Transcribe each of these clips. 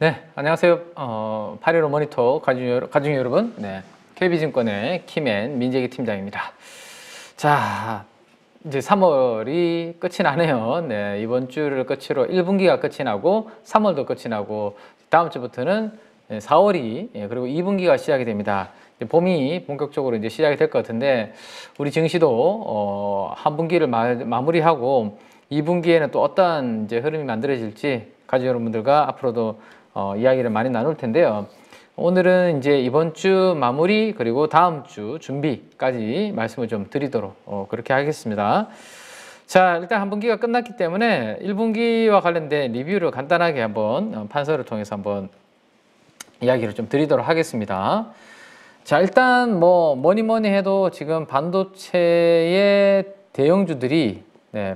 네, 안녕하세요. 8.15 모니터 가중 여러분, 네, KB증권의 키맨 민재기 팀장입니다. 자, 이제 3월이 끝이 나네요. 네, 이번 주를 끝으로 1분기가 끝이 나고 3월도 끝이 나고 다음 주부터는 4월이 그리고 2분기가 시작이 됩니다. 봄이 본격적으로 이제 시작이 될 것 같은데 우리 증시도 한 분기를 마무리하고 2분기에는 또 어떠한 이제 흐름이 만들어질지 가족 여러분들과 앞으로도 이야기를 많이 나눌 텐데요. 오늘은 이제 이번 주 마무리 그리고 다음 주 준비까지 말씀을 좀 드리도록 그렇게 하겠습니다. 자, 일단 한 분기가 끝났기 때문에 1분기와 관련된 리뷰를 간단하게 한번 판서를 통해서 한번 이야기를 좀 드리도록 하겠습니다. 자, 일단 뭐 뭐니 해도 지금 반도체의 대형주들이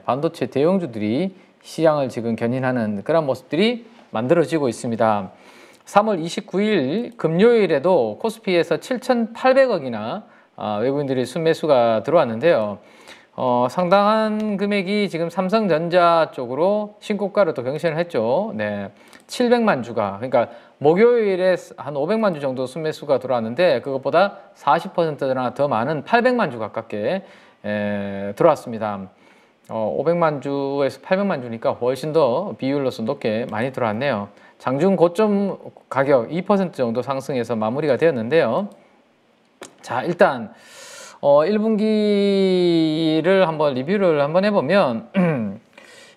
반도체 대형주들이 시장을 지금 견인하는 그런 모습들이 만들어지고 있습니다. 3월 29일 금요일에도 코스피에서 7,800억이나 외국인들이 순매수가 들어왔는데요. 상당한 금액이 지금 삼성전자 쪽으로 신고가로 또 경신을 했죠. 네, 700만 주가, 그러니까 목요일에 한 500만 주 정도 순매수가 들어왔는데 그것보다 40%나 더 많은 800만 주 가깝게 들어왔습니다. 500만 주에서 800만 주니까 훨씬 더 비율로서 높게 많이 들어왔네요. 장중 고점 가격 2% 정도 상승해서 마무리가 되었는데요. 자, 일단 1분기를 한번 리뷰를 한번 해보면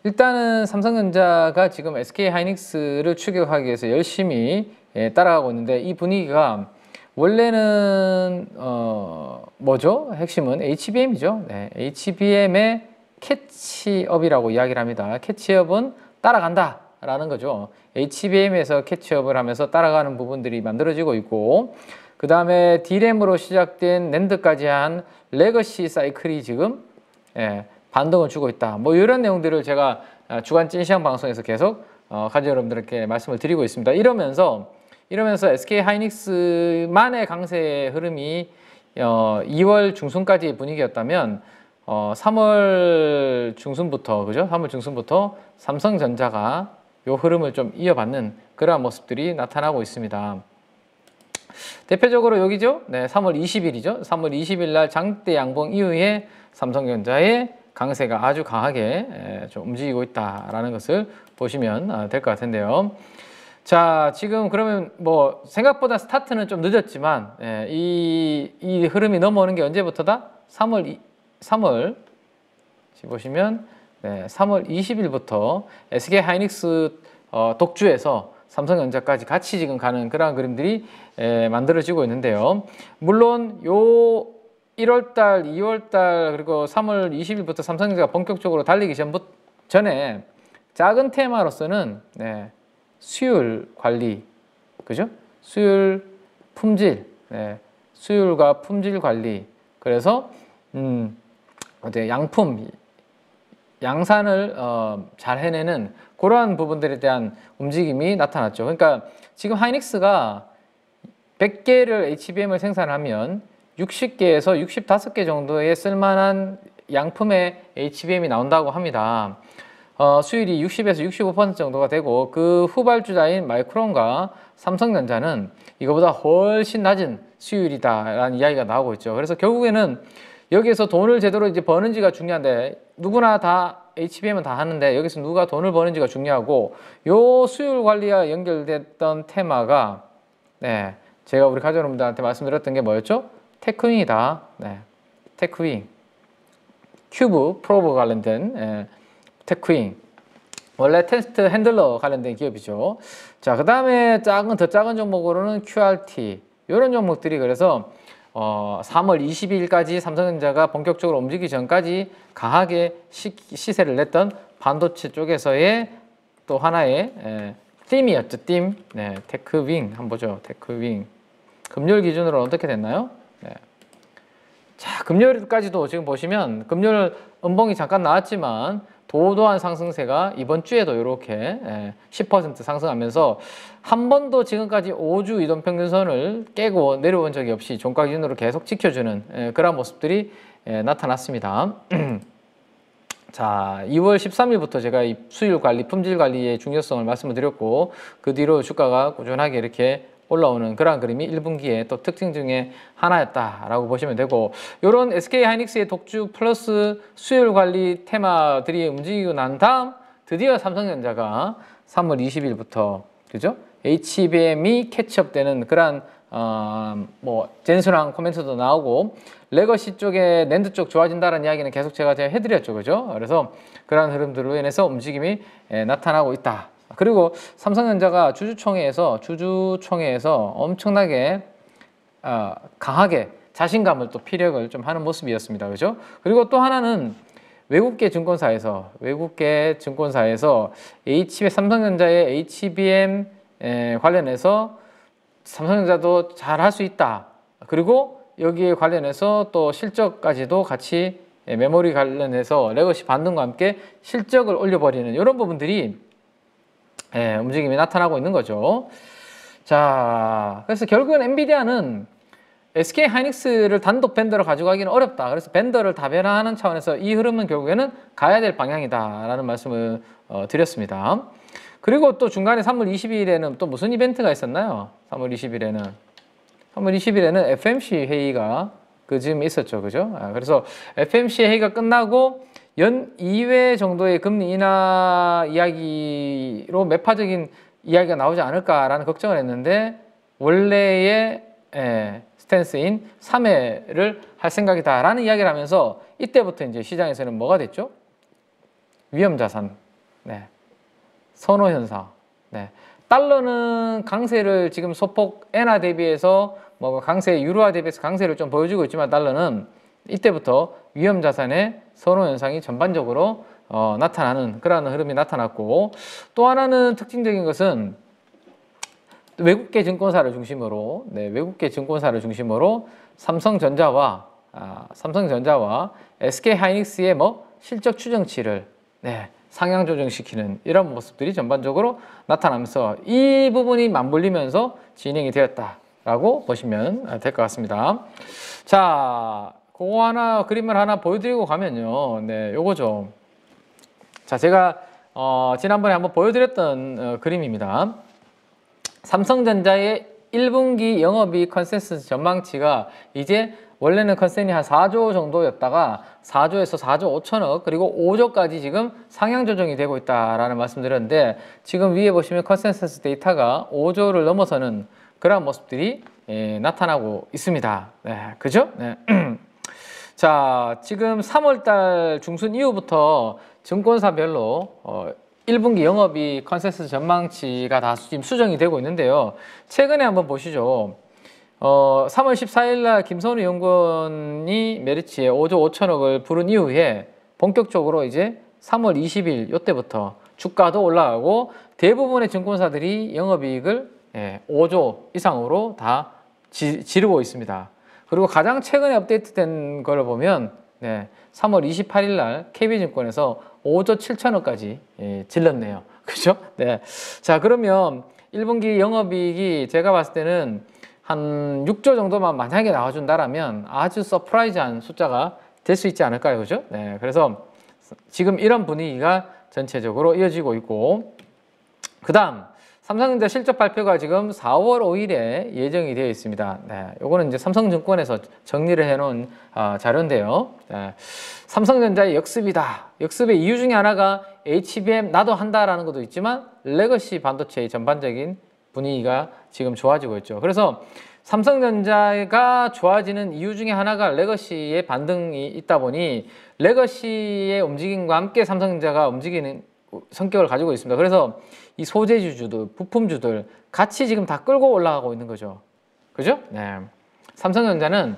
일단은 삼성전자가 지금 SK하이닉스를 추격하기 위해서 열심히 따라가고 있는데 이 분위기가 원래는 뭐죠? 핵심은 HBM이죠. 네, HBM의 캐치업이라고 이야기를 합니다. 캐치업은 따라간다 라는 거죠. HBM에서 캐치업을 하면서 따라가는 부분들이 만들어지고 있고 그 다음에 D램으로 시작된 낸드까지 한 레거시 사이클이 지금 반등을 주고 있다. 뭐 이런 내용들을 제가 주간 찐시황 방송에서 계속 가족 여러분들께 말씀을 드리고 있습니다. 이러면서 SK하이닉스만의 강세의 흐름이 2월 중순까지의 분위기였다면 3월 중순부터, 그죠? 3월 중순부터 삼성전자가 이 흐름을 좀 이어받는 그러한 모습들이 나타나고 있습니다. 대표적으로 여기죠? 네, 3월 20일이죠. 3월 20일 날 장대 양봉 이후에 삼성전자의 강세가 아주 강하게 좀 움직이고 있다라는 것을 보시면 될 것 같은데요. 자, 지금 그러면 뭐 생각보다 스타트는 좀 늦었지만 이 흐름이 넘어오는 게 언제부터다? 3월 보시면 3월 20일부터 SK하이닉스 독주에서 삼성전자까지 같이 지금 가는 그런 그림들이 만들어지고 있는데요. 물론 요 1월달, 2월달 그리고 3월 20일부터 삼성전자가 본격적으로 달리기 전에 작은 테마로서는 수율 관리, 그죠? 수율 품질, 수율과 품질 관리. 그래서 양품, 양산을 잘 해내는 그러한 부분들에 대한 움직임이 나타났죠. 그러니까 지금 하이닉스가 100개를 HBM을 생산하면 60개에서 65개 정도의 쓸만한 양품의 HBM이 나온다고 합니다. 수율이 60에서 65% 정도가 되고 그 후발주자인 마이크론과 삼성전자는 이거보다 훨씬 낮은 수율이다라는 이야기가 나오고 있죠. 그래서 결국에는 여기에서 돈을 제대로 이제 버는지가 중요한데 누구나 다 HBM은 다 하는데 여기서 누가 돈을 버는지가 중요하고 요 수율 관리와 연결됐던 테마가 제가 우리 가족 여러분들한테 말씀드렸던 게 뭐였죠? 테크윙이다. 네, 테크윙 큐브 프로브 관련된 테크윙 원래 테스트 핸들러 관련된 기업이죠. 자, 그 다음에 더 작은 종목으로는 QRT 이런 종목들이 그래서 3월 22일까지 삼성전자가 본격적으로 움직이기 전까지 강하게 시세를 냈던 반도체 쪽에서의 또 하나의 팀이었죠. 팀. 네, 테크윙 한번 보죠. 테크윙 금요일 기준으로 어떻게 됐나요? 네. 자, 금요일까지도 지금 보시면 금요일 음봉이 잠깐 나왔지만 도도한 상승세가 이번 주에도 이렇게 10% 상승하면서 한 번도 지금까지 5주 이동평균선을 깨고 내려온 적이 없이 종가 기준으로 계속 지켜주는 그런 모습들이 나타났습니다. 자, 2월 13일부터 제가 이 수율 관리, 품질 관리의 중요성을 말씀을 드렸고, 그 뒤로 주가가 꾸준하게 이렇게 올라오는 그러한 그림이 1분기에 또 특징 중에 하나였다라고 보시면 되고, 이런 SK하이닉스의 독주 플러스 수율 관리 테마들이 움직이고 난 다음 드디어 삼성전자가 3월 20일부터 그죠? HBM이 캐치업되는 그러한 젠수랑 코멘트도 나오고, 레거시 쪽에 낸드 쪽 좋아진다는 이야기는 계속 제가 해드렸죠, 그죠? 그래서 그러한 흐름들로 인해서 움직임이 나타나고 있다. 그리고 삼성전자가 주주총회에서 엄청나게 강하게 자신감을 또 피력을 좀 하는 모습이었습니다, 그죠? 그리고 또 하나는 외국계 증권사에서 삼성전자의 HBM 관련해서 삼성전자도 잘 할 수 있다. 그리고 여기에 관련해서 또 실적까지도 같이 메모리 관련해서 레거시 반등과 함께 실적을 올려버리는 이런 부분들이 움직임이 나타나고 있는 거죠. 자, 그래서 결국은 엔비디아는 SK하이닉스를 단독 벤더로 가져가기는 어렵다. 그래서 벤더를 다변화하는 차원에서 이 흐름은 결국에는 가야 될 방향이다라는 말씀을 드렸습니다. 그리고 또 중간에 3월 20일에는 또 무슨 이벤트가 있었나요? 3월 20일에는 FMC 회의가 그쯤 있었죠, 그죠? 그래서 FMC 회의가 끝나고 연 2회 정도의 금리 인하 이야기로 매파적인 이야기가 나오지 않을까라는 걱정을 했는데, 원래의 스탠스인 3회를 할 생각이다라는 이야기를 하면서, 이때부터 이제 시장에서는 뭐가 됐죠? 위험자산, 네, 선호현상, 네, 달러는 강세를 지금 소폭 엔화 대비해서 유로화 대비해서 강세를 좀 보여주고 있지만, 달러는 이때부터 위험자산의 선호현상이 전반적으로 나타나는 그러한 흐름이 나타났고, 또 하나는 특징적인 것은 외국계 증권사를 중심으로 삼성전자와 SK하이닉스의 실적 추정치를 상향 조정시키는 이런 모습들이 전반적으로 나타나면서, 이 부분이 맞물리면서 진행이 되었다라고 보시면 될 것 같습니다. 자, 그거 하나, 그림을 하나 보여드리고 가면요, 네, 요거죠. 자, 제가 지난번에 한번 보여드렸던 그림입니다. 삼성전자의 1분기 영업이익 컨센서스 전망치가 이제, 원래는 컨센이 한 4조 정도였다가 4조에서 4조 5천억, 그리고 5조까지 지금 상향 조정이 되고 있다라는 말씀드렸는데, 지금 위에 보시면 컨센서스 데이터가 5조를 넘어서는 그런 모습들이 나타나고 있습니다. 네, 그죠? 네. 자, 지금 3월달 중순 이후부터 증권사별로 1분기 영업이익 컨센서스 전망치가 다 지금 수정이 되고 있는데요. 최근에 한번 보시죠. 3월 14일날 김선우 연구원이 메리츠에 5조 5천억을 부른 이후에 본격적으로 이제 3월 20일 이때부터 주가도 올라가고, 대부분의 증권사들이 영업이익을 5조 이상으로 다 지르고 있습니다. 그리고 가장 최근에 업데이트된 걸 보면 3월 28일날 KB증권에서 5조 7천억까지 질렀네요, 그죠? 네. 자, 그러면 1분기 영업이익이 제가 봤을 때는 한 6조 정도만 만약에 나와준다라면 아주 서프라이즈한 숫자가 될 수 있지 않을까요, 그죠? 네, 그래서 지금 이런 분위기가 전체적으로 이어지고 있고, 그 다음 삼성전자 실적 발표가 지금 4월 5일에 예정이 되어 있습니다. 네, 요거는 이제 삼성증권에서 정리를 해놓은 자료인데요. 네, 삼성전자의 역습이다. 역습의 이유 중에 하나가 HBM 나도 한다라는 것도 있지만, 레거시 반도체의 전반적인 분위기가 지금 좋아지고 있죠. 그래서 삼성전자가 좋아지는 이유 중에 하나가 레거시의 반등이 있다 보니, 레거시의 움직임과 함께 삼성전자가 움직이는 성격을 가지고 있습니다. 그래서 이 소재주주들, 부품주들 같이 지금 다 끌고 올라가고 있는 거죠, 그죠? 네. 삼성전자는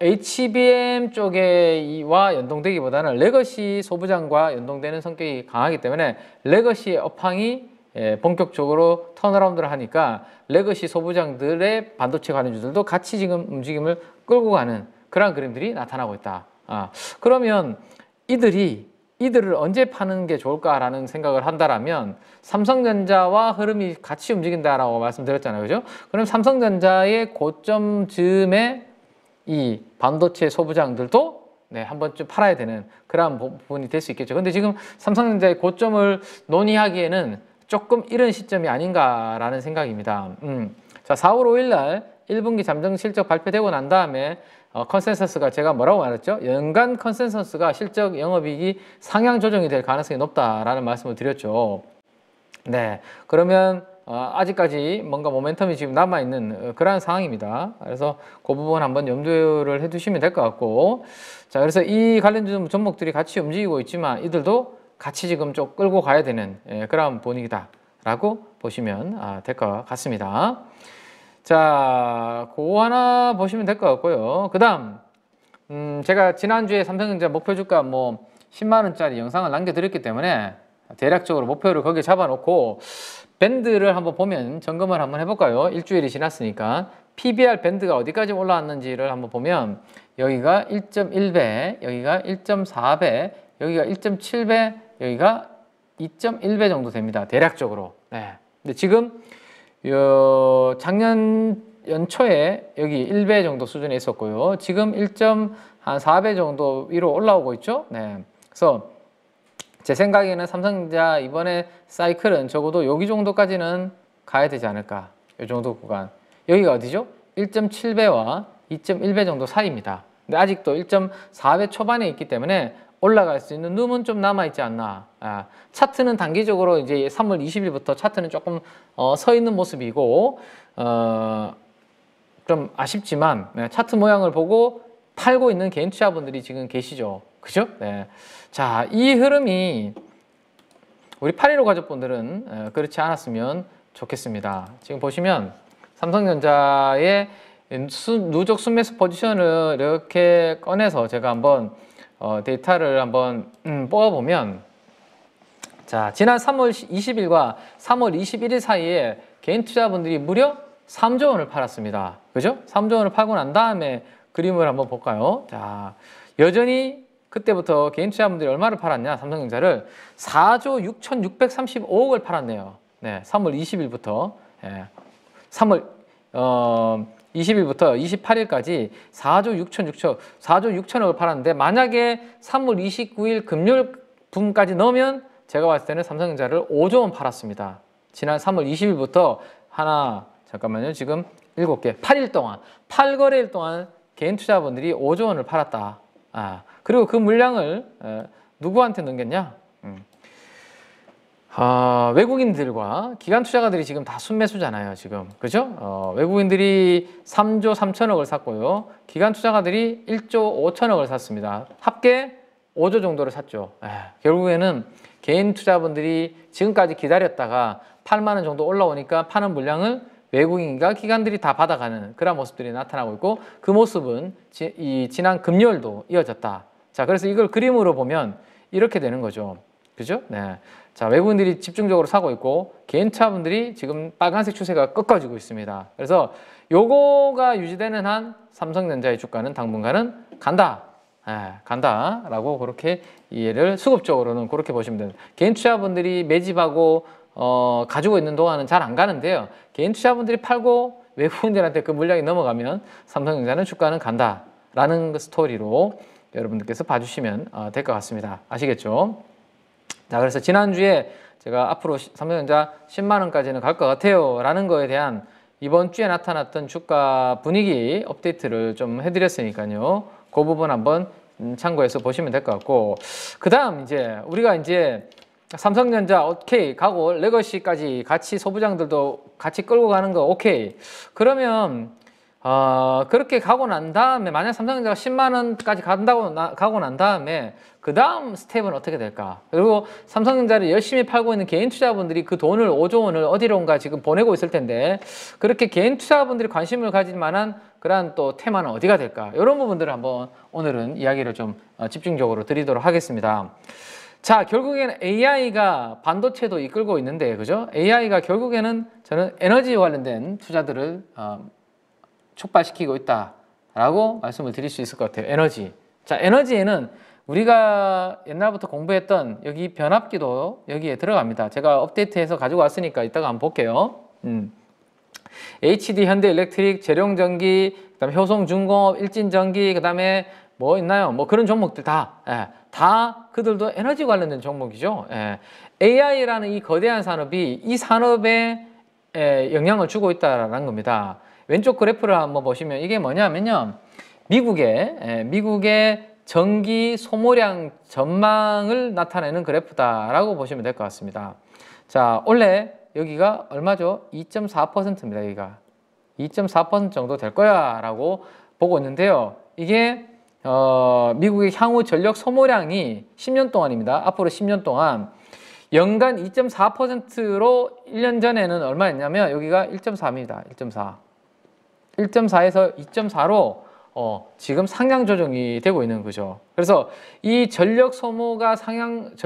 HBM 쪽에와 연동되기보다는 레거시 소부장과 연동되는 성격이 강하기 때문에, 레거시의 업황이 본격적으로 턴어라운드를 하니까 레거시 소부장들의 반도체 관련주들도 같이 지금 움직임을 끌고 가는 그런 그림들이 나타나고 있다. 그러면 이들을 언제 파는 게 좋을까라는 생각을 한다라면, 삼성전자와 흐름이 같이 움직인다라고 말씀드렸잖아요, 그죠? 그럼 삼성전자의 고점 즈음에 이 반도체 소부장들도 네, 한 번쯤 팔아야 되는 그런 부분이 될 수 있겠죠. 근데 지금 삼성전자의 고점을 논의하기에는 조금 이른 시점이 아닌가라는 생각입니다. 자, 4월 5일 날 1분기 잠정 실적 발표되고 난 다음에 컨센서스가 제가 뭐라고 말했죠? 연간 컨센서스가 실적 영업이익이 상향 조정이 될 가능성이 높다라는 말씀을 드렸죠. 네, 그러면 아직까지 뭔가 모멘텀이 지금 남아있는 그러한 상황입니다. 그래서 그 부분 한번 염두를 해두시면 될 것 같고, 자, 그래서 이 관련 종목들이 같이 움직이고 있지만 이들도 같이 지금 좀 끌고 가야 되는 그런 분위기다라고 보시면 될 것 같습니다. 자, 그거 하나 보시면 될 것 같고요. 그 다음, 제가 지난주에 삼성전자 목표 주가 뭐 10만원짜리 영상을 남겨드렸기 때문에 대략적으로 목표를 거기에 잡아놓고 밴드를 한번 보면, 점검을 한번 해볼까요? 일주일이 지났으니까 PBR 밴드가 어디까지 올라왔는지를 한번 보면, 여기가 1.1배, 여기가 1.4배, 여기가 1.7배, 여기가 2.1배 정도 됩니다. 대략적으로. 네. 근데 지금 작년 연초에 여기 1배 정도 수준에 있었고요. 지금 1.4배 정도 위로 올라오고 있죠. 네. 그래서 제 생각에는 삼성전자 이번에 사이클은 적어도 여기 정도까지는 가야 되지 않을까. 이 정도 구간. 여기가 어디죠? 1.7배와 2.1배 정도 사이입니다. 근데 아직도 1.4배 초반에 있기 때문에 올라갈 수 있는 룸은 좀 남아있지 않나. 아, 차트는 단기적으로 이제 3월 20일부터 차트는 조금 서 있는 모습이고, 좀 아쉽지만, 네, 차트 모양을 보고 팔고 있는 개인 투자분들이 지금 계시죠. 그죠? 네. 자, 이 흐름이 우리 8.15 가족분들은 그렇지 않았으면 좋겠습니다. 지금 보시면 삼성전자의 누적 순매수 포지션을 이렇게 꺼내서 제가 한번 데이터를 한번 뽑아보면, 자, 지난 3월 20일과 3월 21일 사이에 개인 투자분들이 무려 3조 원을 팔았습니다. 그죠? 3조 원을 팔고 난 다음에 그림을 한번 볼까요? 자, 여전히 그때부터 개인 투자분들이 얼마를 팔았냐? 삼성전자를 4조 6,635억을 팔았네요. 네, 3월 20일부터 20일부터 28일까지 4조 6천억을 팔았는데, 만약에 3월 29일 금요일 분까지 넣으면 제가 봤을 때는 삼성전자를 5조 원 팔았습니다. 지난 3월 20일부터 하나, 잠깐만요, 지금 7개, 8일 동안, 8거래일 동안 개인 투자분들이 5조 원을 팔았다. 아, 그리고 그 물량을 누구한테 넘겼냐? 외국인들과 기관 투자가들이 지금 다 순매수잖아요, 지금. 그죠? 외국인들이 3조 3천억을 샀고요. 기관 투자가들이 1조 5천억을 샀습니다. 합계 5조 정도를 샀죠. 에이, 결국에는 개인 투자분들이 지금까지 기다렸다가 8만 원 정도 올라오니까 파는 물량을 외국인과 기관들이 다 받아가는 그런 모습들이 나타나고 있고, 그 모습은 지난 금요일도 이어졌다. 자, 그래서 이걸 그림으로 보면 이렇게 되는 거죠. 그죠? 네. 자, 외국인들이 집중적으로 사고 있고, 개인 투자분들이 지금 빨간색 추세가 꺾어지고 있습니다. 그래서 요거가 유지되는 한 삼성전자의 주가는 당분간은 간다. 네, 간다라고 그렇게 이해를, 수급적으로는 그렇게 보시면 됩니다. 개인 투자분들이 매집하고 가지고 있는 동안은 잘 안 가는데요. 개인 투자분들이 팔고 외국인들한테 그 물량이 넘어가면 삼성전자는 주가는 간다라는 그 스토리로 여러분들께서 봐주시면 될 것 같습니다. 아시겠죠? 자, 그래서 지난주에 제가 앞으로 삼성전자 10만원까지는 갈 것 같아요 라는 거에 대한 이번 주에 나타났던 주가 분위기 업데이트를 좀 해드렸으니까요. 그 부분 한번 참고해서 보시면 될 것 같고, 그 다음 이제 우리가 이제 삼성전자 오케이 가고 레거시까지 같이 소부장들도 같이 끌고 가는 거 오케이. 그러면 그렇게 가고 난 다음에 만약 삼성전자가 10만원까지 가고 난 다음에 그 다음 스텝은 어떻게 될까? 그리고 삼성전자를 열심히 팔고 있는 개인 투자분들이 그 돈을 5조 원을 어디론가 지금 보내고 있을 텐데, 그렇게 개인 투자분들이 관심을 가질 만한 그런 또 테마는 어디가 될까? 이런 부분들을 한번 오늘은 이야기를 좀 집중적으로 드리도록 하겠습니다. 자, 결국에는 AI가 반도체도 이끌고 있는데, 그죠? AI가 결국에는 저는 에너지 관련된 투자들을 촉발시키고 있다라고 말씀을 드릴 수 있을 것 같아요. 에너지. 자, 에너지에는 우리가 옛날부터 공부했던 여기 변압기도 여기에 들어갑니다. 제가 업데이트해서 가지고 왔으니까 이따가 한번 볼게요. HDD, 현대 일렉트릭, 재룡전기, 그다음에 효성중공업, 일진전기, 그다음에 뭐 있나요? 뭐 그런 종목들 다, 예, 다 그들도 에너지 관련된 종목이죠. 예, AI라는 이 거대한 산업이 이 산업에 영향을 주고 있다는 겁니다. 왼쪽 그래프를 한번 보시면 이게 뭐냐면요, 미국의 전기 소모량 전망을 나타내는 그래프다라고 보시면 될 것 같습니다. 자, 원래 여기가 얼마죠? 2.4%입니다. 여기가 2.4% 정도 될 거야라고 보고 있는데요. 이게 미국의 향후 전력 소모량이 10년 동안입니다. 앞으로 10년 동안 연간 2.4%로 1년 전에는 얼마였냐면 여기가 1.3입니다. 1.4. 1.4에서 2.4로 지금 상향 조정이 되고 있는 거죠. 그래서 이 전력 소모량이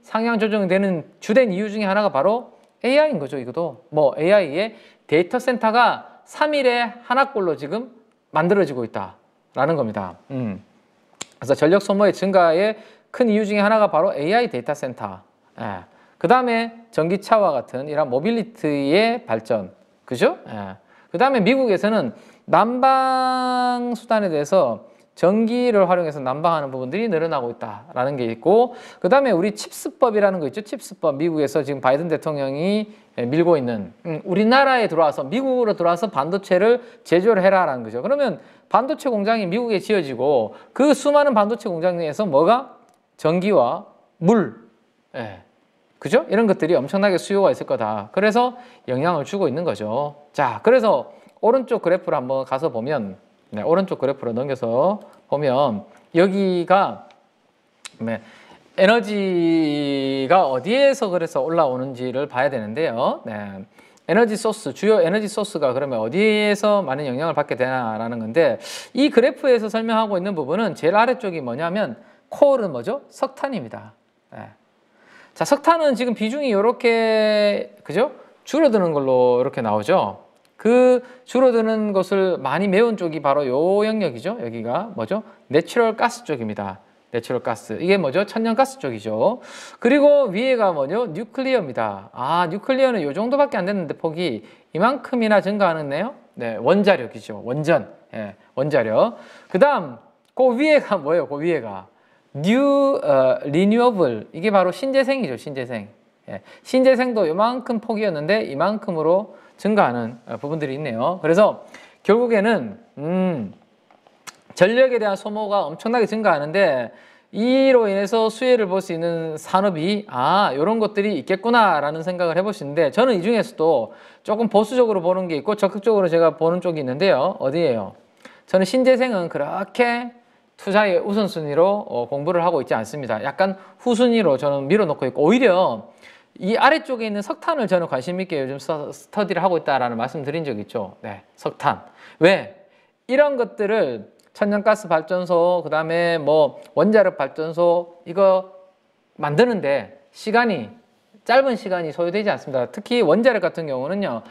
상향 조정되는 주된 이유 중에 하나가 바로 AI인 거죠. 이것도 뭐 AI의 데이터 센터가 3일에 하나꼴로 지금 만들어지고 있다라는 겁니다. 그래서 전력 소모의 증가의 큰 이유 중에 하나가 바로 AI 데이터 센터. 예. 그 다음에 전기차와 같은 이런 모빌리티의 발전, 그죠? 예. 그 다음에 미국에서는 난방 수단에 대해서 전기를 활용해서 난방하는 부분들이 늘어나고 있다라는 게 있고, 그 다음에 우리 칩스법이라는 거 있죠. 칩스법, 미국에서 지금 바이든 대통령이 밀고 있는, 우리나라에 들어와서, 미국으로 들어와서 반도체를 제조를 해라라는 거죠. 그러면 반도체 공장이 미국에 지어지고, 그 수많은 반도체 공장에서 뭐가 전기와 물, 예, 그죠? 이런 것들이 엄청나게 수요가 있을 거다. 그래서 영향을 주고 있는 거죠. 자, 그래서 오른쪽 그래프로 한번 가서 보면, 네, 오른쪽 그래프로 넘겨서 보면, 여기가, 네, 에너지가 어디에서 그래서 올라오는지를 봐야 되는데요. 네, 에너지 소스, 주요 에너지 소스가 그러면 어디에서 많은 영향을 받게 되나라는 건데, 이 그래프에서 설명하고 있는 부분은 제일 아래쪽이 뭐냐면, 코어는 뭐죠? 석탄입니다. 네. 자, 석탄은 지금 비중이 이렇게, 그죠? 줄어드는 걸로 이렇게 나오죠. 그 줄어드는 것을 많이 메운 쪽이 바로 요 영역이죠. 여기가 뭐죠? 내추럴 가스 쪽입니다. 내추럴 가스. 이게 뭐죠? 천연가스 쪽이죠. 그리고 위에가 뭐죠? 뉴클리어입니다. 아, 뉴클리어는 요 정도밖에 안 됐는데 폭이 이만큼이나 증가하는데요. 네, 원자력이죠. 원전. 예, 원자력. 그 다음, 그 위에가 뭐예요? 그 위에가. 리뉴어블, 이게 바로 신재생이죠. 신재생. 예, 신재생도 이만큼 폭이었는데 이만큼으로 증가하는 부분들이 있네요. 그래서 결국에는 전력에 대한 소모가 엄청나게 증가하는데, 이로 인해서 수혜를 볼 수 있는 산업이, 아, 이런 것들이 있겠구나 라는 생각을 해보시는데, 저는 이 중에서도 조금 보수적으로 보는 게 있고 적극적으로 제가 보는 쪽이 있는데요. 어디예요? 저는 신재생은 그렇게 투자의 우선순위로 공부를 하고 있지 않습니다. 약간 후순위로 저는 밀어놓고 있고, 오히려 이 아래쪽에 있는 석탄을 저는 관심 있게 요즘 스터디를 하고 있다라는 말씀 드린 적이 있죠. 네, 석탄. 왜? 이런 것들을 천연가스 발전소, 그 다음에 뭐 원자력 발전소, 이거 만드는데 시간이, 짧은 시간이 소요되지 않습니다. 특히 원자력 같은 경우는요,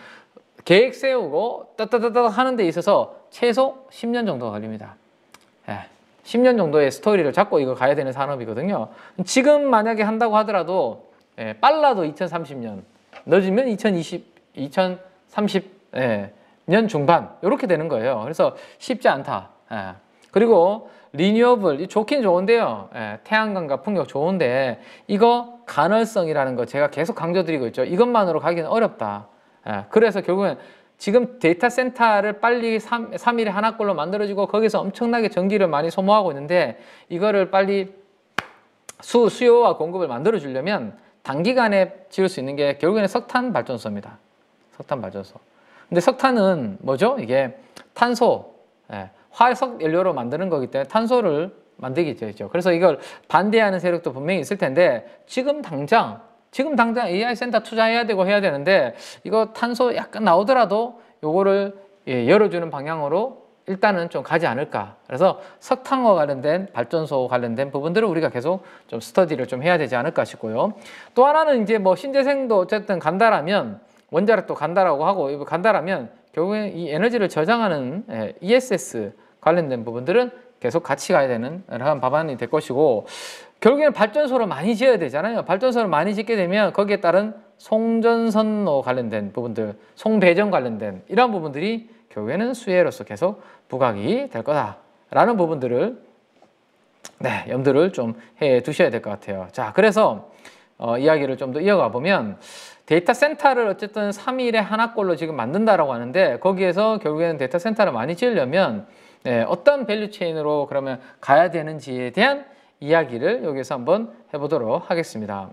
계획 세우고 따따따따 하는 데 있어서 최소 10년 정도 걸립니다. 네. 10년 정도의 스토리를 잡고 이거 가야 되는 산업이거든요. 지금 만약에 한다고 하더라도, 예, 빨라도 2030년, 늦으면 2030년 중반 이렇게 되는 거예요. 그래서 쉽지 않다. 예. 그리고 리뉴어블, 좋긴 좋은데요. 예, 태양광과 풍력 좋은데, 이거 간헐성이라는 거 제가 계속 강조드리고 있죠. 이것만으로 가기는 어렵다. 예, 그래서 결국엔 지금 데이터 센터를 빨리 3일에 하나꼴로 만들어지고, 거기서 엄청나게 전기를 많이 소모하고 있는데, 이거를 빨리 수요와 공급을 만들어 주려면 단기간에 지을 수 있는 게 결국에는 석탄 발전소입니다. 석탄 발전소. 근데 석탄은 뭐죠? 이게 탄소, 화석 연료로 만드는 거기 때문에 탄소를 만들게 되죠. 그래서 이걸 반대하는 세력도 분명히 있을 텐데, 지금 당장 AI 센터 투자해야 되고 해야 되는데, 이거 탄소 약간 나오더라도 요거를, 예, 열어주는 방향으로 일단은 좀 가지 않을까. 그래서 석탄과 관련된 발전소 관련된 부분들을 우리가 계속 좀 스터디를 좀 해야 되지 않을까 싶고요. 또 하나는 이제 뭐 신재생도 어쨌든 간다라면, 원자력도 간다라고 하고, 간다라면 결국에 이 에너지를 저장하는, 예, ESS 관련된 부분들은 계속 같이 가야 되는 그런 방안이 될 것이고, 결국에는 발전소를 많이 지어야 되잖아요. 발전소를 많이 짓게 되면 거기에 따른 송전선로 관련된 부분들, 송배전 관련된 이런 부분들이 결국에는 수혜로서 계속 부각이 될 거다 라는 부분들을 네, 염두를 좀 해 두셔야 될 것 같아요. 자, 그래서 이야기를 좀 더 이어가 보면 데이터 센터를 어쨌든 3일에 하나꼴로 지금 만든다라고 하는데 거기에서 결국에는 데이터 센터를 많이 지으려면 네, 어떤 밸류 체인으로 그러면 가야 되는지에 대한 이야기를 여기서 한번 해보도록 하겠습니다.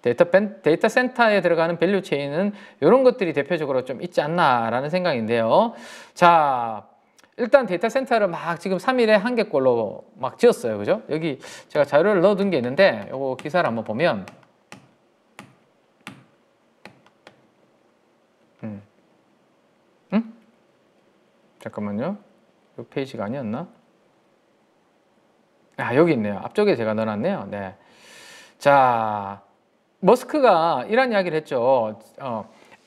데이터 센터에 들어가는 밸류 체인은 이런 것들이 대표적으로 좀 있지 않나라는 생각인데요. 자, 일단 데이터 센터를 막 지금 3일에 한 개꼴로 막 지었어요. 그죠? 여기 제가 자료를 넣어둔 게 있는데 요거 기사를 한번 보면 잠깐만요. 이 페이지가 아니었나? 아, 여기 있네요. 앞쪽에 제가 넣어놨네요. 네. 자, 머스크가 이런 이야기를 했죠.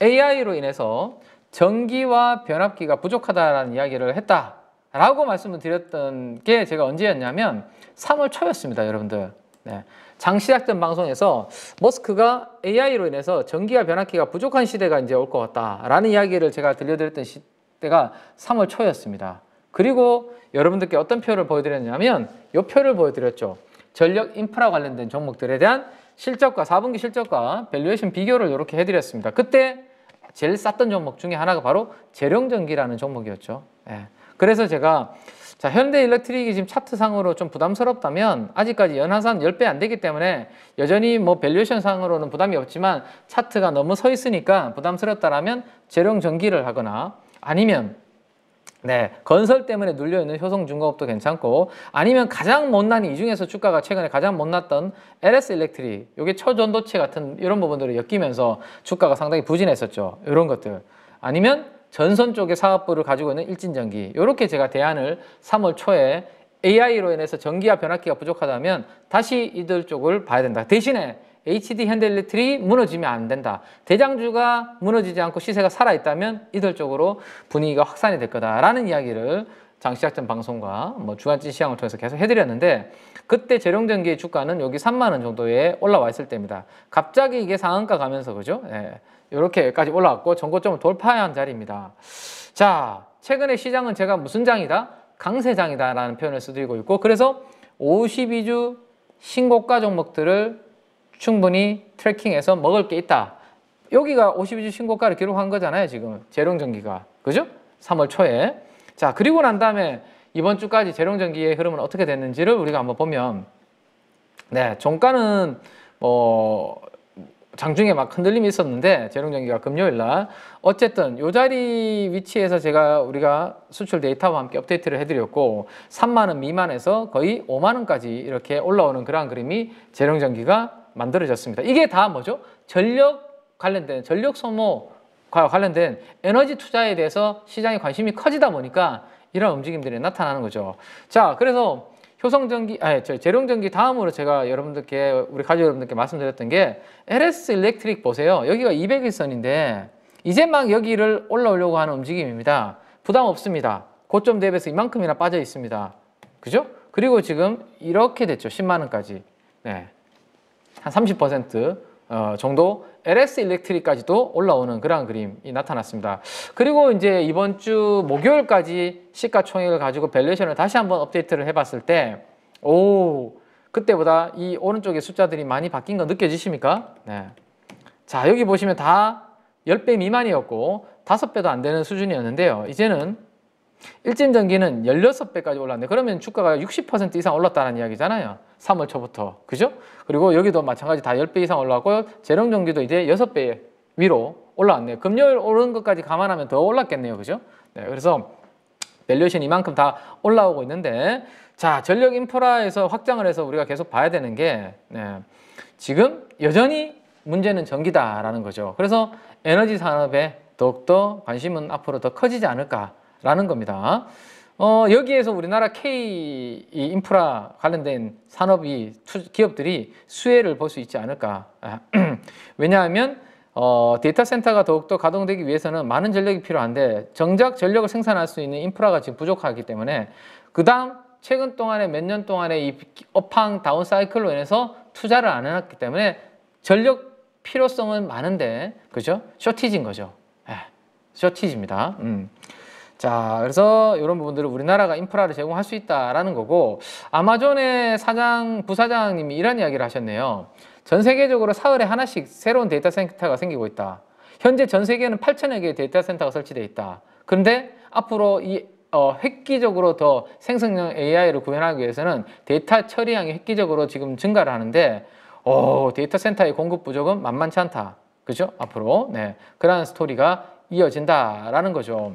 AI로 인해서 전기와 변압기가 부족하다라는 이야기를 했다라고 말씀을 드렸던 게 제가 언제였냐면 3월 초였습니다, 여러분들. 네. 장시작전 방송에서 머스크가 AI로 인해서 전기와 변압기가 부족한 시대가 이제 올 것 같다라는 이야기를 제가 들려드렸던 시대가 3월 초였습니다. 그리고 여러분들께 어떤 표를 보여드렸냐면 이 표를 보여드렸죠. 전력 인프라 관련된 종목들에 대한 실적과 4분기 실적과 밸류에이션 비교를 이렇게 해드렸습니다. 그때 제일 쌌던 종목 중에 하나가 바로 재룡전기라는 종목이었죠. 예. 그래서 제가 자, 현대 일렉트릭이 지금 차트상으로 좀 부담스럽다면 아직까지 연하산 10배 안 되기 때문에 여전히 뭐 밸류에이션 상으로는 부담이 없지만 차트가 너무 서 있으니까 부담스럽다라면 재룡전기를 하거나 아니면 네, 건설 때문에 눌려있는 효성중공업도 괜찮고 아니면 가장 못난 이 중에서 주가가 최근에 가장 못났던 LS일렉트릭 요게 초전도체 같은 이런 부분들을 엮이면서 주가가 상당히 부진했었죠. 이런 것들 아니면 전선 쪽의 사업부를 가지고 있는 일진전기 요렇게 제가 대안을 3월 초에 AI로 인해서 전기와 변압기가 부족하다면 다시 이들 쪽을 봐야 된다. 대신에 HD 현대일렉트릭이 무너지면 안 된다. 대장주가 무너지지 않고 시세가 살아있다면 이들 쪽으로 분위기가 확산이 될 거다라는 이야기를 장시작전 방송과 뭐 주간지 시황을 통해서 계속 해드렸는데 그때 재룡전기의 주가는 여기 3만원 정도에 올라와 있을 때입니다. 갑자기 이게 상한가 가면서 그죠? 예, 이렇게까지 올라왔고 전고점을 돌파해야 한 자리입니다. 자, 최근에 시장은 제가 무슨 장이다? 강세장이다 라는 표현을 쓰드리고 있고 그래서 52주 신고가 종목들을 충분히 트래킹해서 먹을 게 있다. 여기가 52주 신고가를 기록한 거잖아요. 지금 재룡전기가. 그죠? 3월 초에. 자, 그리고 난 다음에 이번 주까지 재룡전기의 흐름은 어떻게 됐는지를 우리가 한번 보면 네, 종가는 뭐 장중에 막 흔들림이 있었는데 재룡전기가 금요일날 어쨌든 이 자리 위치에서 제가 우리가 수출 데이터와 함께 업데이트를 해드렸고 3만원 미만에서 거의 5만원까지 이렇게 올라오는 그러한 그림이 재룡전기가 만들어졌습니다. 이게 다 뭐죠? 전력 관련된 전력 소모과 관련된 에너지 투자에 대해서 시장의 관심이 커지다 보니까 이런 움직임들이 나타나는 거죠. 자, 그래서 효성전기, 아니 재룡전기 다음으로 제가 여러분들께 우리 가족 여러분들께 말씀드렸던 게 LS 일렉트릭 보세요. 여기가 200일선인데 이제 막 여기를 올라오려고 하는 움직임입니다. 부담 없습니다. 고점 대비해서 이만큼이나 빠져 있습니다. 그죠? 그리고 지금 이렇게 됐죠. 10만원까지. 네. 한 30% 정도 LS 일렉트릭까지도 올라오는 그런 그림이 나타났습니다. 그리고 이제 이번 주 목요일까지 시가총액을 가지고 밸류에이션을 다시 한번 업데이트를 해봤을 때, 오, 그때보다 이 오른쪽의 숫자들이 많이 바뀐 거 느껴지십니까? 네. 자, 여기 보시면 다 10배 미만이었고 5배도 안 되는 수준이었는데요. 이제는 일진전기는 16배까지 올랐는데 그러면 주가가 60% 이상 올랐다는 이야기잖아요. 3월 초부터. 그죠? 그리고 여기도 마찬가지 다 10배 이상 올라왔고 재룡전기도 이제 6배 위로 올라왔네요. 금요일 오른 것까지 감안하면 더 올랐겠네요. 그죠? 네, 그래서 밸류에이션 이만큼 다 올라오고 있는데 자, 전력 인프라에서 확장을 해서 우리가 계속 봐야 되는 게 네, 지금 여전히 문제는 전기다라는 거죠. 그래서 에너지 산업에 더욱더 관심은 앞으로 더 커지지 않을까 라는 겁니다. 여기에서 우리나라 K 인프라 관련된 산업이 기업들이 수혜를 볼 수 있지 않을까. 왜냐하면 데이터 센터가 더욱더 가동되기 위해서는 많은 전력이 필요한데 정작 전력을 생산할 수 있는 인프라가 지금 부족하기 때문에 그 다음 최근 동안에 몇 년 동안에 이 업황 다운 사이클로 인해서 투자를 안 해놨기 때문에 전력 필요성은 많은데 그죠? 쇼티지인 거죠. 쇼티지입니다. 자, 그래서 이런 부분들을 우리나라가 인프라를 제공할 수 있다라는 거고, 아마존의 부사장님이 이런 이야기를 하셨네요. 전 세계적으로 사흘에 하나씩 새로운 데이터 센터가 생기고 있다. 현재 전 세계에는 8,000여 개의 데이터 센터가 설치되어 있다. 그런데 앞으로 이 획기적으로 더 생성형 AI를 구현하기 위해서는 데이터 처리량이 획기적으로 지금 증가를 하는데, 데이터 센터의 공급 부족은 만만치 않다. 그죠? 앞으로. 네. 그러한 스토리가 이어진다라는 거죠.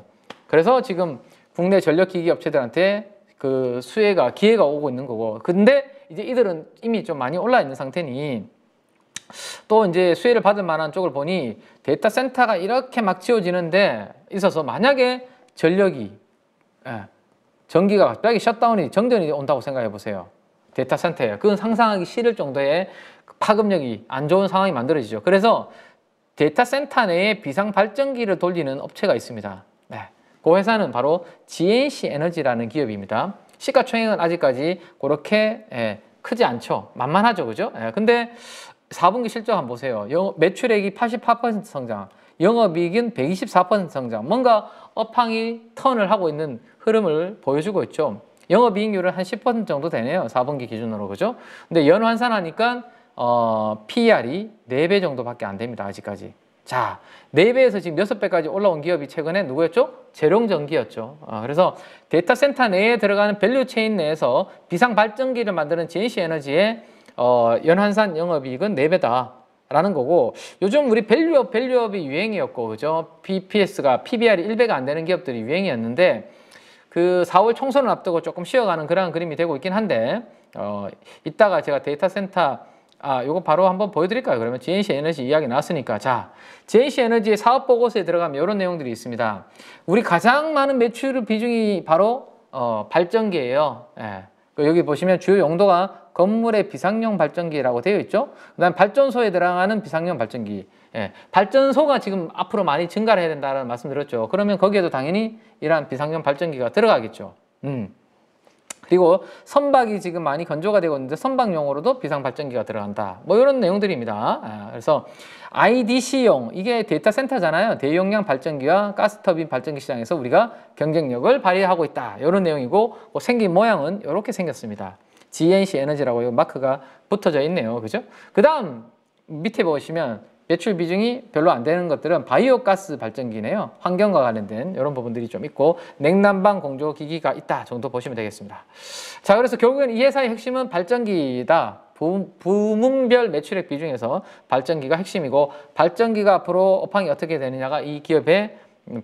그래서 지금 국내 전력기기 업체들한테 그 기회가 오고 있는 거고, 근데 이제 이들은 이미 좀 많이 올라 있는 상태니, 또 이제 수혜를 받을 만한 쪽을 보니 데이터 센터가 이렇게 막 지어지는데 있어서 만약에 전기가 갑자기 정전이 온다고 생각해 보세요. 데이터 센터에. 그건 상상하기 싫을 정도의 파급력이 안 좋은 상황이 만들어지죠. 그래서 데이터 센터 내에 비상 발전기를 돌리는 업체가 있습니다. 네. 그 회사는 바로 GNC 에너지라는 기업입니다. 시가총액은 아직까지 그렇게 크지 않죠. 만만하죠. 그죠? 근데 4분기 실적 한번 보세요. 매출액이 88% 성장, 영업이익은 124% 성장, 뭔가 업황이 턴을 하고 있는 흐름을 보여주고 있죠. 영업이익률은 한 10% 정도 되네요. 4분기 기준으로. 그죠? 근데 연환산하니까 PER이 4배 정도밖에 안 됩니다. 아직까지. 자, 4배에서 지금 6배까지 올라온 기업이 최근에 누구였죠? 재룡전기였죠. 그래서 데이터 센터 내에 들어가는 밸류체인 내에서 비상발전기를 만드는 GNC 에너지의 연환산 영업이익은 4배다라는 거고, 요즘 우리 밸류업이 유행이었고, 그죠? BPS가 PBR이 1배가 안 되는 기업들이 유행이었는데, 그 4월 총선을 앞두고 조금 쉬어가는 그런 그림이 되고 있긴 한데, 이따가 제가 데이터 센터 요거 바로 한번 보여드릴까요? 그러면 GNC 에너지 이야기 나왔으니까. 자, GNC 에너지의 사업 보고서에 들어가면 이런 내용들이 있습니다. 우리 가장 많은 매출 비중이 바로 발전기예요. 예. 여기 보시면 주요 용도가 건물의 비상용 발전기라고 되어 있죠. 그다음 발전소에 들어가는 비상용 발전기. 예. 발전소가 지금 앞으로 많이 증가를 해야 된다는 말씀드렸죠. 그러면 거기에도 당연히 이러한 비상용 발전기가 들어가겠죠. 그리고 선박이 지금 많이 건조가 되고 있는데 선박용으로도 비상발전기가 들어간다. 뭐 이런 내용들입니다. 그래서 IDC용, 이게 데이터 센터잖아요. 대용량 발전기와 가스터빈 발전기 시장에서 우리가 경쟁력을 발휘하고 있다. 이런 내용이고, 뭐 생긴 모양은 이렇게 생겼습니다. GNC 에너지라고 이 마크가 붙어져 있네요. 그죠? 그 다음 밑에 보시면 매출 비중이 별로 안 되는 것들은 바이오가스 발전기네요. 환경과 관련된 이런 부분들이 좀 있고, 냉난방 공조기기가 있다 정도 보시면 되겠습니다. 자, 그래서 결국엔 이 회사의 핵심은 발전기다. 부문별 매출액 비중에서 발전기가 핵심이고, 발전기가 앞으로 업황이 어떻게 되느냐가 이 기업의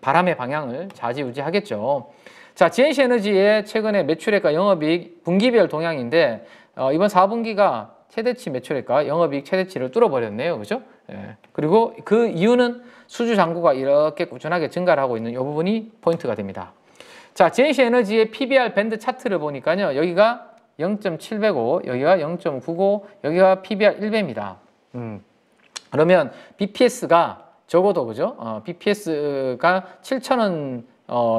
바람의 방향을 좌지우지하겠죠. 자, GNC 에너지의 최근에 매출액과 영업이익 분기별 동향인데, 이번 4분기가 최대치 매출액과 영업이익 최대치를 뚫어버렸네요. 그죠? 예. 그리고 그 이유는 수주 잔고가 이렇게 꾸준하게 증가를 하고 있는 이 부분이 포인트가 됩니다. 자, GNC 에너지의 PBR 밴드 차트를 보니까요, 여기가 0.7배고 여기가 0.9고 여기가 PBR 1배입니다. 그러면 BPS가 적어도, 그죠? BPS가 7,000원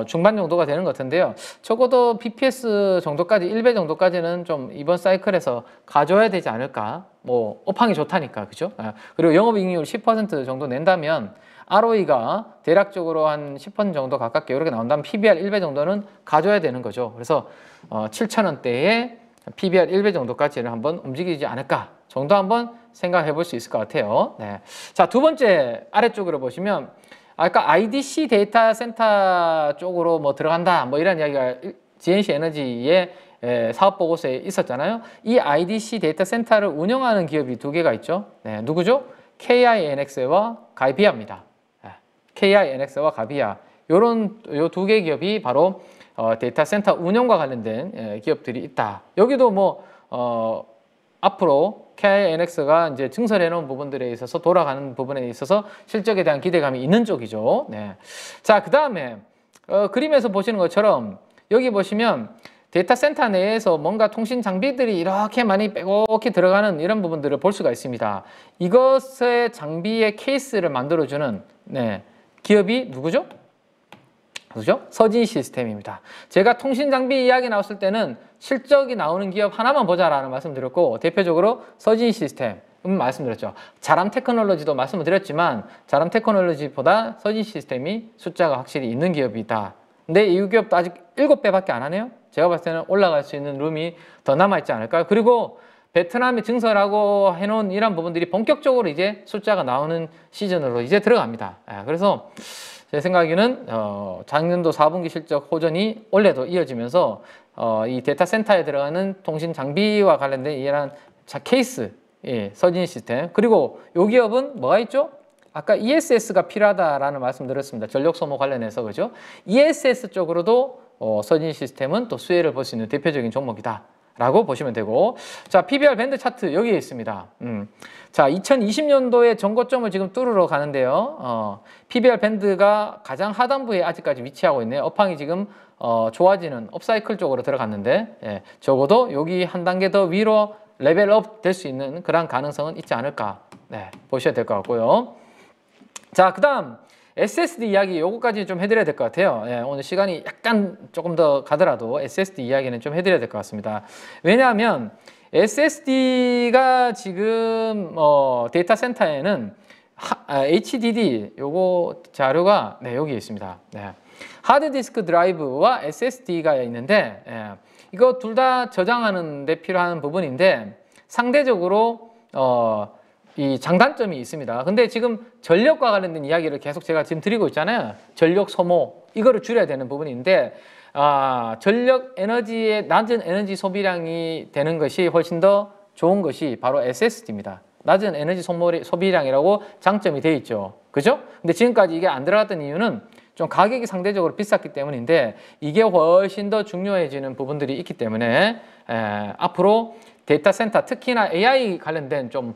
중반 정도가 되는 것 같은데요. 적어도 BPS 정도까지, 1배 정도까지는 좀 이번 사이클에서 가져야 되지 않을까. 뭐 업황이 좋다니까. 그죠? 그리고 영업이익률 10% 정도 낸다면 ROE가 대략적으로 한 10% 정도 가깝게 이렇게 나온다면 PBR 1배 정도는 가져야 되는 거죠. 그래서 7,000원대에 PBR 1배 정도까지는 한번 움직이지 않을까 정도 한번 생각해 볼 수 있을 것 같아요. 네. 자, 두 번째 아래쪽으로 보시면 아까 IDC 데이터 센터 쪽으로 뭐 들어간다, 뭐 이런 이야기가 GNC 에너지의 사업 보고서에 있었잖아요. 이 IDC 데이터 센터를 운영하는 기업이 두 개가 있죠. 네, 누구죠? KINX와 가비아입니다. KINX와 가비아. 요런 요 두 개 기업이 바로 데이터 센터 운영과 관련된 기업들이 있다. 여기도 뭐 앞으로 KINX가 이제 증설해 놓은 부분들에 있어서, 돌아가는 부분에 있어서 실적에 대한 기대감이 있는 쪽이죠. 네. 자, 그 다음에 그림에서 보시는 것처럼 여기 보시면 데이터 센터 내에서 뭔가 통신 장비들이 이렇게 많이 빼곡히 들어가는 이런 부분들을 볼 수가 있습니다. 이것의 장비의 케이스를 만들어주는 기업이 누구죠? 그죠? 서진 시스템입니다. 제가 통신 장비 이야기 나왔을 때는 실적이 나오는 기업 하나만 보자라는 말씀드렸고, 대표적으로 서진 시스템 말씀드렸죠. 자람 테크놀로지도 말씀을 드렸지만 자람 테크놀로지보다 서진 시스템이 숫자가 확실히 있는 기업이다. 근데 이 기업도 아직 7배밖에 안 하네요. 제가 봤을 때는 올라갈 수 있는 룸이 더 남아있지 않을까요? 그리고 베트남이 증설하고 해놓은 이런 부분들이 본격적으로 이제 숫자가 나오는 시즌으로 이제 들어갑니다. 그래서 제 생각에는 작년도 4분기 실적 호전이 올해도 이어지면서 이 데이터 센터에 들어가는 통신 장비와 관련된 이런 케이스, 예, 서진 시스템, 그리고 요 기업은 뭐가 있죠? 아까 ESS가 필요하다라는 말씀 드렸습니다. 전력 소모 관련해서, 그죠? ESS 쪽으로도 서진 시스템은 또 수혜를 볼 수 있는 대표적인 종목이다 라고 보시면 되고, 자, PBR 밴드 차트 여기에 있습니다. 자, 2020년도에 전고점을 지금 뚫으러 가는데요. PBR 밴드가 가장 하단부에 아직까지 위치하고 있네요. 업황이 지금 좋아지는 업사이클 쪽으로 들어갔는데, 예, 적어도 여기 한 단계 더 위로 레벨업 될 수 있는 그런 가능성은 있지 않을까, 네, 보셔야 될 것 같고요. 자, 그 다음 SSD 이야기, 요거까지 좀 해드려야 될 것 같아요. 예, 오늘 시간이 약간 조금 더 가더라도 SSD 이야기는 좀 해드려야 될 것 같습니다. 왜냐하면 SSD가 지금 데이터 센터에는 HDD, 요거 자료가, 네, 여기 있습니다. 네. 하드디스크 드라이브와 SSD가 있는데, 예, 이거 둘 다 저장하는 데 필요한 부분인데 상대적으로 이 장단점이 있습니다. 근데 지금 전력과 관련된 이야기를 계속 제가 지금 드리고 있잖아요. 전력 소모, 이거를 줄여야 되는 부분인데, 전력 에너지의 낮은 에너지 소비량이 되는 것이 훨씬 더 좋은 것이 바로 SSD입니다. 낮은 에너지 소비량이라고 장점이 되어 있죠. 그죠? 근데 지금까지 이게 안 들어갔던 이유는 좀 가격이 상대적으로 비쌌기 때문인데, 이게 훨씬 더 중요해지는 부분들이 있기 때문에, 앞으로 데이터 센터, 특히나 AI 관련된 좀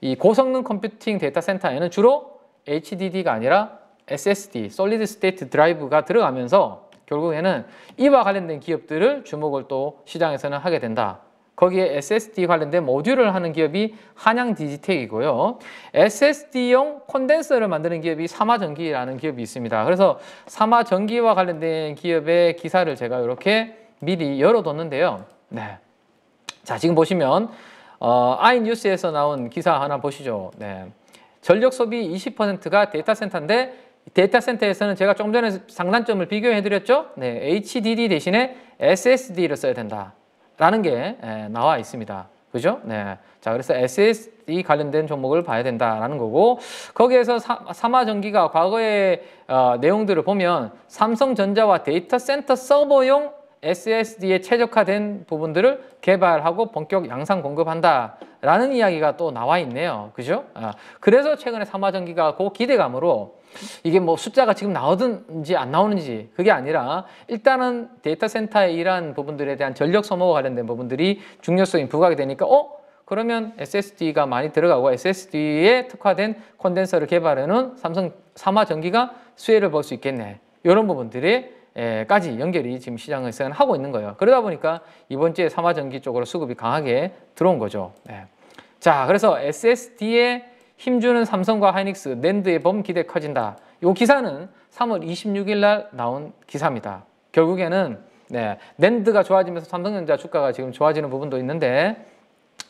이 고성능 컴퓨팅 데이터 센터에는 주로 HDD가 아니라 SSD, 솔리드 스테이트 드라이브가 들어가면서 결국에는 이와 관련된 기업들을 주목을 또 시장에서는 하게 된다. 거기에 SSD 관련된 모듈을 하는 기업이 한양 디지텍이고요. SSD용 콘덴서를 만드는 기업이 삼화전기라는 기업이 있습니다. 그래서 삼화전기와 관련된 기업의 기사를 제가 이렇게 미리 열어뒀는데요. 네. 자, 지금 보시면 아이뉴스에서 나온 기사 하나 보시죠. 네. 전력 소비 20%가 데이터 센터인데, 데이터 센터에서는 제가 조금 전에 장단점을 비교해 드렸죠. 네. HDD 대신에 SSD를 써야 된다 라는 게 나와 있습니다. 그죠? 네. 자, 그래서 SSD 관련된 종목을 봐야 된다라는 거고, 거기에서 삼화전기가 과거의 내용들을 보면 삼성전자와 데이터 센터 서버용 SSD에 최적화된 부분들을 개발하고 본격 양산 공급한다라는 이야기가 또 나와 있네요. 그죠? 그래서 최근에 삼화전기가 그 기대감으로, 이게 뭐 숫자가 지금 나오든지 안 나오는지 그게 아니라 일단은 데이터 센터의 이러한 부분들에 대한 전력 소모와 관련된 부분들이 중요성이 부각이 되니까, 그러면 SSD가 많이 들어가고 SSD에 특화된 콘덴서를 개발하는 삼성 삼화전기가 수혜를 볼 수 있겠네. 이런 부분들이 까지 연결이 지금 시장에서는 하고 있는 거예요. 그러다 보니까 이번 주에 삼화전기 쪽으로 수급이 강하게 들어온 거죠. 네. 자, 그래서 SSD에 힘주는 삼성과 하이닉스, 낸드의 범 기대 커진다. 이 기사는 3월 26일 날 나온 기사입니다. 결국에는, 네, 낸드가 좋아지면서 삼성전자 주가가 지금 좋아지는 부분도 있는데,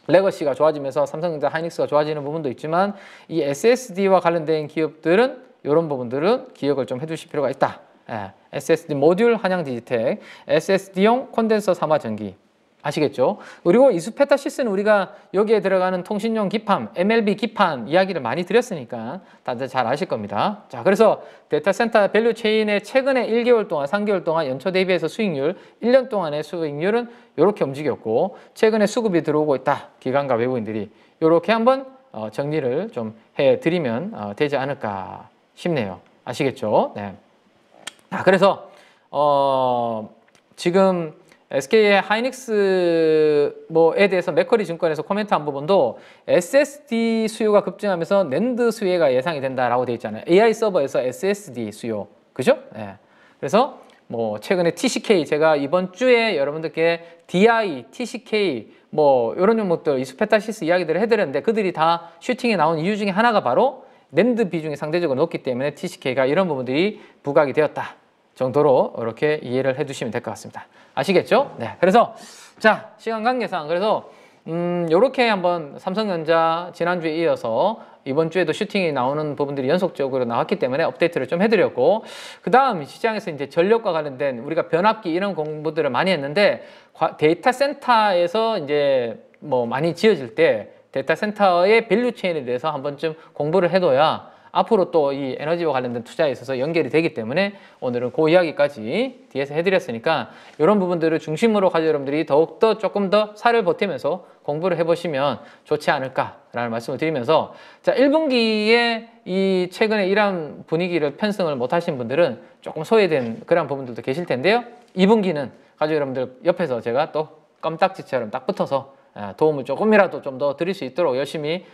레거시가 좋아지면서 삼성전자 하이닉스가 좋아지는 부분도 있지만, 이 SSD와 관련된 기업들은, 이런 부분들은 기억을 좀 해주실 필요가 있다. 예, SSD 모듈 한양 디지텍, SSD용 콘덴서 삼화전기, 아시겠죠? 그리고 이수페타시스는 우리가 여기에 들어가는 통신용 기판, MLB 기판 이야기를 많이 드렸으니까 다들 잘 아실 겁니다. 자, 그래서 데이터 센터 밸류 체인의 최근에 1개월 동안, 3개월 동안 연초 대비해서 수익률, 1년 동안의 수익률은 이렇게 움직였고, 최근에 수급이 들어오고 있다. 기관과 외부인들이. 이렇게 한번 정리를 좀 해드리면 되지 않을까 싶네요. 아시겠죠? 네. 자, 그래서 지금 SK의 하이닉스 뭐에 대해서 맥커리 증권에서 코멘트한 부분도 SSD 수요가 급증하면서 낸드 수혜가 예상이 된다라고 돼 있잖아요. AI 서버에서 SSD 수요, 그죠? 예. 그래서 뭐 최근에 TCK, 제가 이번 주에 여러분들께 DI, TCK 뭐 이런 종목들, 이수페타시스 이야기들을 해드렸는데, 그들이 다 슈팅에 나온 이유 중에 하나가 바로 낸드 비중이 상대적으로 높기 때문에 TCK가 이런 부분들이 부각이 되었다 정도로 이렇게 이해를 해두시면 될 것 같습니다. 아시겠죠? 네. 그래서 자, 시간 관계상, 그래서 요렇게 한번 삼성전자 지난주에 이어서 이번 주에도 슈팅이 나오는 부분들이 연속적으로 나왔기 때문에 업데이트를 좀 해드렸고, 그 다음 시장에서 이제 전력과 관련된 우리가 변압기 이런 공부들을 많이 했는데, 데이터 센터에서 이제 뭐 많이 지어질 때 데이터 센터의 밸류 체인에 대해서 한 번쯤 공부를 해둬야 앞으로 또 이 에너지와 관련된 투자에 있어서 연결이 되기 때문에 오늘은 그 이야기까지 뒤에서 해드렸으니까 이런 부분들을 중심으로 가지고 여러분들이 더욱더 조금 더 살을 보태면서 공부를 해보시면 좋지 않을까라는 말씀을 드리면서, 자, 1분기에 이 최근에 이런 분위기를 편성을 못하신 분들은 조금 소외된 그런 부분들도 계실 텐데요. 2분기는 가지고 여러분들 옆에서 제가 또 껌딱지처럼 딱 붙어서 도움을 조금이라도 좀 더 드릴 수 있도록 열심히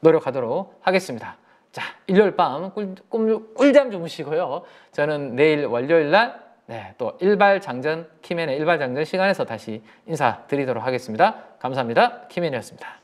노력하도록 하겠습니다. 자, 일요일 밤 꿀잠 주무시고요. 저는 내일 월요일 날, 또 일발장전, 키맨의 일발장전 시간에서 다시 인사드리도록 하겠습니다. 감사합니다. 키맨이었습니다.